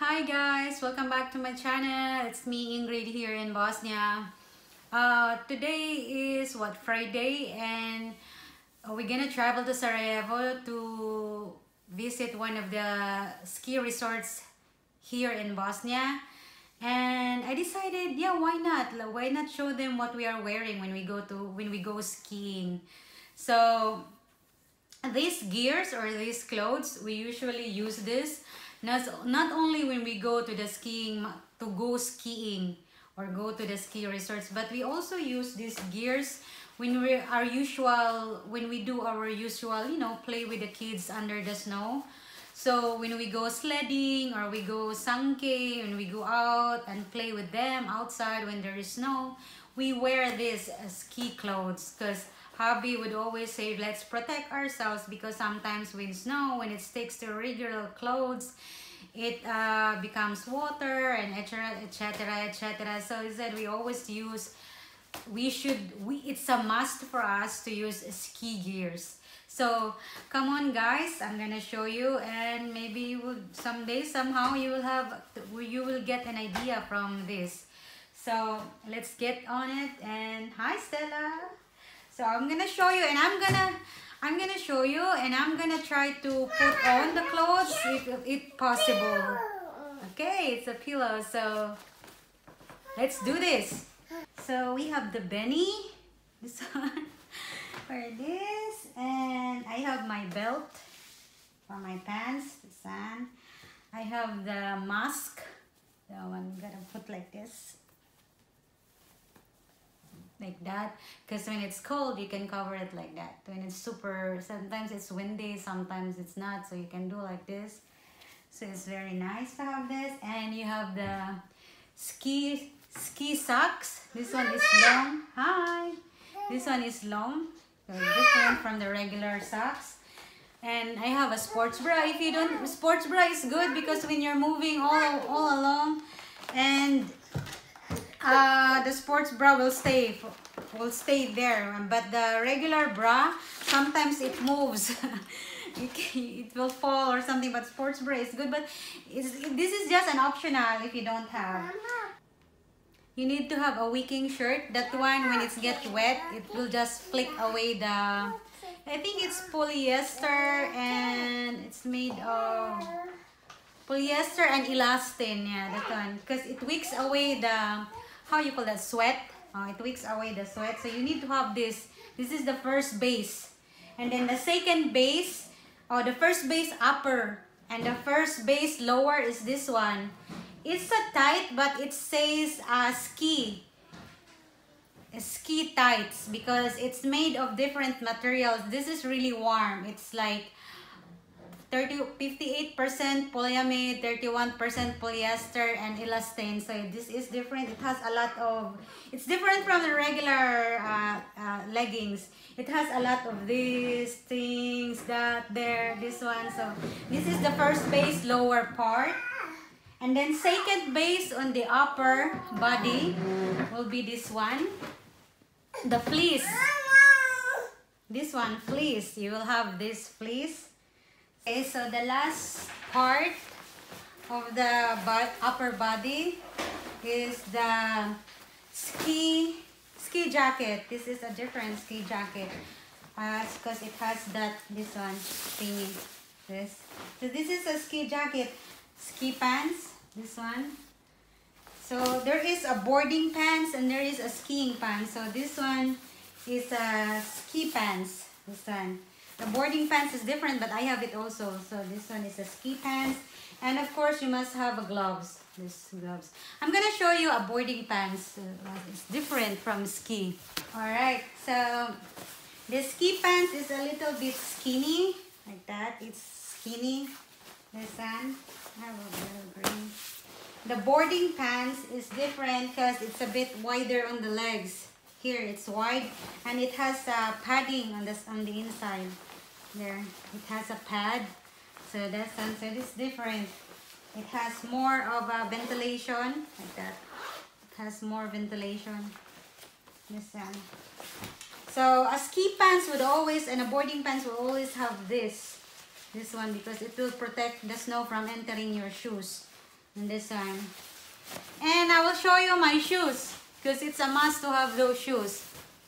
Hi guys, welcome back to my channel. It's me, Ingrid, here in Bosnia. Today is Friday, and we're gonna travel to Sarajevo to visit one of the ski resorts here in Bosnia. And I decided, yeah, why not? Why not show them what we are wearing when we go skiing? So these gears or these clothes, we usually use this. Not only when we go to the skiing or go to the ski resorts, but we also use these gears when we do our usual, you know, play with the kids under the snow. So when we go sledding or we go sanke, when we go out and play with them outside when there is snow, we wear these ski clothes because hubby would always say, let's protect ourselves, because sometimes with snow, when it sticks to regular clothes, it becomes water and etc. So he said it's a must for us to use ski gears. So come on guys, I'm gonna show you, and maybe someday you will get an idea from this. So let's get on it. And hi Stella. So I'm gonna show you, and I'm gonna show you, and I'm gonna try to put on the clothes if possible. Okay, it's a pillow, so let's do this. So we have the beanie, this one, for this, and I have my belt for my pants, this one. I have the mask, so I'm gonna put like this. Like that, because when it's cold you can cover it like that. When it's sometimes it's windy, sometimes it's not, so you can do like this. So it's very nice to have this. And you have the ski socks. This one is long. Hi. This one is long, so different from the regular socks. And I have a sports bra. If you don't, sports bra is good because when you're moving all along, and the sports bra will stay there, but the regular bra sometimes it moves. It will fall or something. But sports bra is good, but this is just an optional if you don't have. You need to have a wicking shirt. That one, when it gets wet, it will just flick away the. I think it's polyester, and it's made of polyester and elastin. Yeah, that one, because it wicks away the. How you call that, sweat? It wicks away the sweat. So you need to have this. This is the first base, and then the second base, or the first base upper and the first base lower is this one. It's a tight, but it says ski tights because it's made of different materials. This is really warm. It's like 58% polyamide, 31% polyester, and elastane. So this is different. It has a lot of. It's different from the regular leggings. It has a lot of these things, that there, this one. So this is the first base lower part, and then second base on the upper body will be this one, the fleece. This one, fleece. You will have this fleece. Okay, so the last part of the upper body is the ski jacket. This is a different ski jacket because it has this one thingy. This. So this is a ski jacket. Ski pants, this one. So there is a boarding pants and there is a skiing pants. So this one is a ski pants, this one. The boarding pants is different, but I have it also. So this one is a ski pants, and of course you must have gloves. This gloves. I'm gonna show you a boarding pants. It's different from ski. All right. So the ski pants is a little bit skinny, like that. It's skinny. This one. I have a little green. The boarding pants is different because it's a bit wider on the legs. Here it's wide, and it has padding on the inside. There, it has a pad, so that's something. So it's different. It has more of a ventilation, like that. It has more ventilation. This one. So a ski pants would always, and a boarding pants will always have this one, because it will protect the snow from entering your shoes. this one. And I will show you my shoes because it's a must to have those shoes.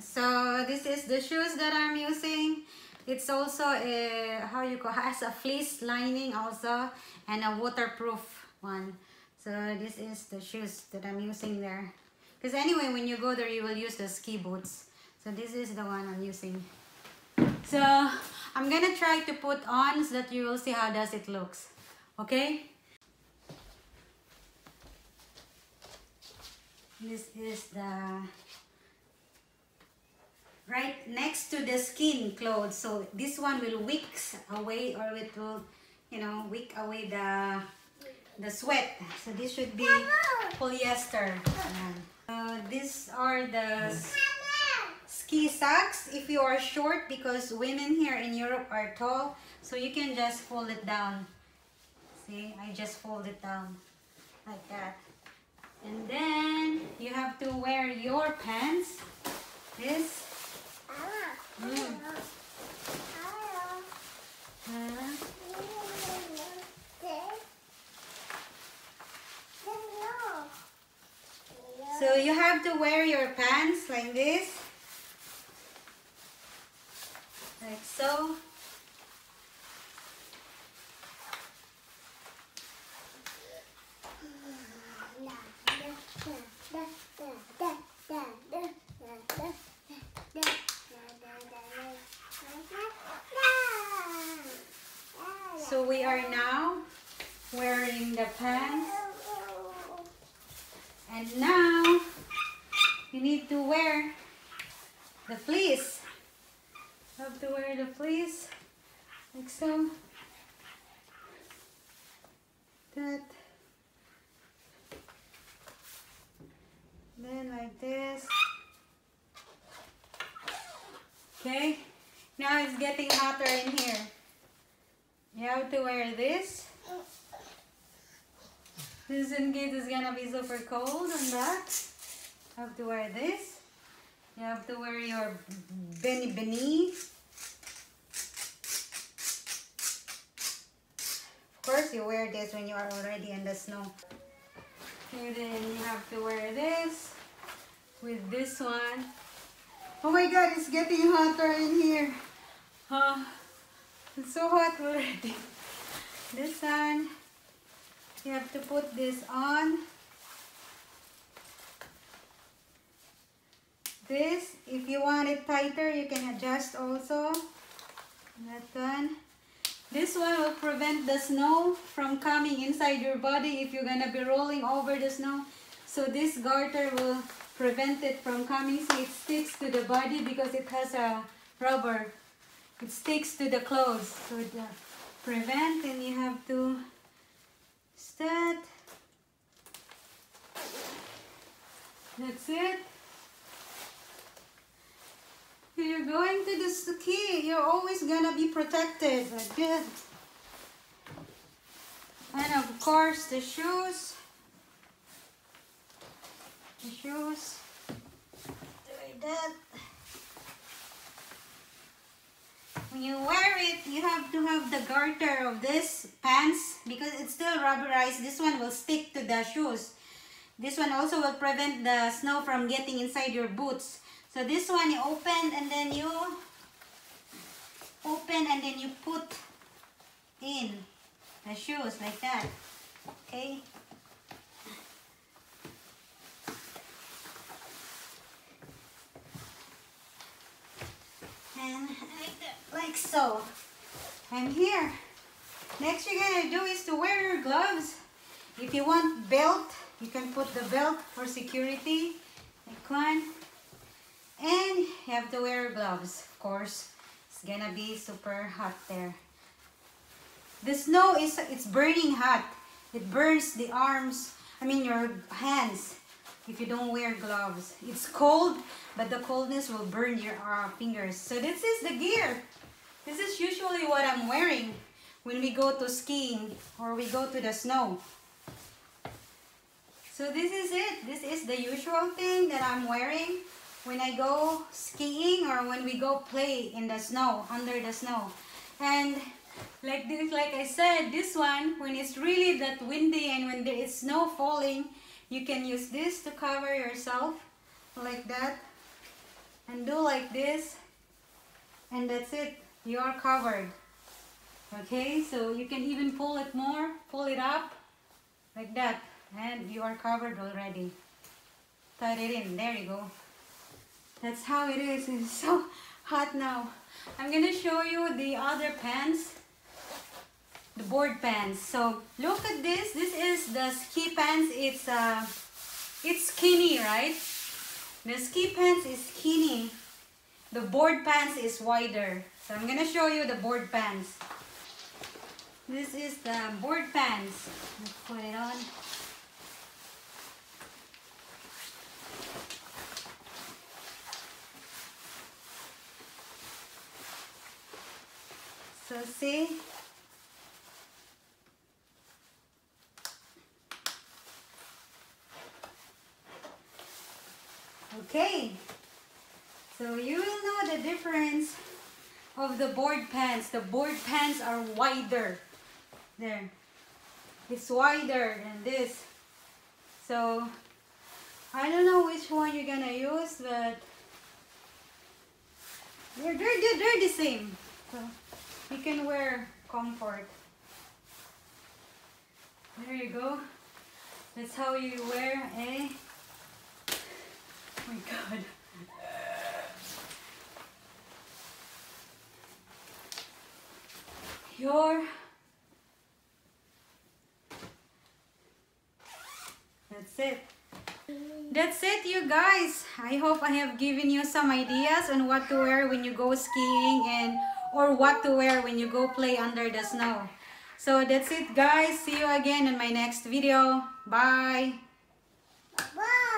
So this is the shoes that I'm using. It's also a, how you call, has a fleece lining also and a waterproof one. So this is the shoes that I'm using there. Because anyway, when you go there, you will use the ski boots. So this is the one I'm using. So I'm gonna try to put on so that you will see how does it looks. Okay? This is the right next to the skin clothes. So this one will wick away, or it will, you know, wick away the sweat. So this should be polyester. These are the ski socks if you are short, because women here in Europe are tall, so you can just fold it down. See, I just fold it down like that. And then you have to wear your pants. This. So you have to wear your pants like this, like so. So we are now wearing the pants. And now, you need to wear the fleece. You have to wear the fleece, like so. That. Then like this. Okay, now it's getting hotter in here. You have to wear this. Just in case it's gonna be super cold on that. You have to wear this. You have to wear your beanie. Of course you wear this when you are already in the snow. And then you have to wear this with this one. Oh my god, it's getting hotter in here. Huh? It's so hot already. This one. You have to put this on. This, if you want it tighter, you can adjust also. That one. This one will prevent the snow from coming inside your body if you're gonna be rolling over the snow. So this garter will prevent it from coming, so it sticks to the body because it has a rubber. It sticks to the clothes. So it prevent, and you have to that. That's it. If you're going to the ski, you're always gonna be protected like this. And of course the shoes. The shoes. Like that. When you wear it, you have to have the garter of this pants because it's still rubberized. This one will stick to the shoes. This one also will prevent the snow from getting inside your boots. So this one you open, and then you put in the shoes like that. Okay. And like so. I'm here. Next you're gonna do is to wear your gloves. If you want belt, you can put the belt for security. Like one. And you have to wear gloves, of course. It's gonna be super hot there. The snow it's burning hot. It burns the arms, I mean your hands, if you don't wear gloves. It's cold, but the coldness will burn your fingers. So this is the gear. This is usually what I'm wearing when we go to skiing or we go to the snow. So this is it. This is the usual thing that I'm wearing when I go skiing or when we go play in the snow, under the snow. And Like this, like I said, this one, when it's really that windy and when there is snow falling, you can use this to cover yourself like that and do like this, and that's it, you are covered. Okay, so you can even pull it more, pull it up like that, and you are covered already. Tie it in, there you go. That's how it is. It's so hot now. I'm gonna show you the other pants, the board pants. So look at this. This is the ski pants. It's skinny, right? The ski pants is skinny. The board pants is wider. So I'm gonna show you the board pants. This is the board pants. Let's put it on. So see, okay, so you will know the difference of the board pants. The board pants are wider, there, it's wider than this. So I don't know which one you're gonna use, but they're the same. So you can wear comfort. There you go. That's how you wear a... Oh my God. That's it. That's it, you guys. I hope I have given you some ideas on what to wear when you go skiing and or what to wear when you go play under the snow. So that's it, guys. See you again in my next video. Bye. Bye.